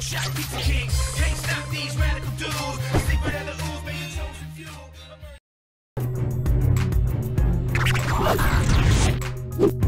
shell shock people king. Can't stop these radical dudes. Sleeping at the ooze, man, you chosen few.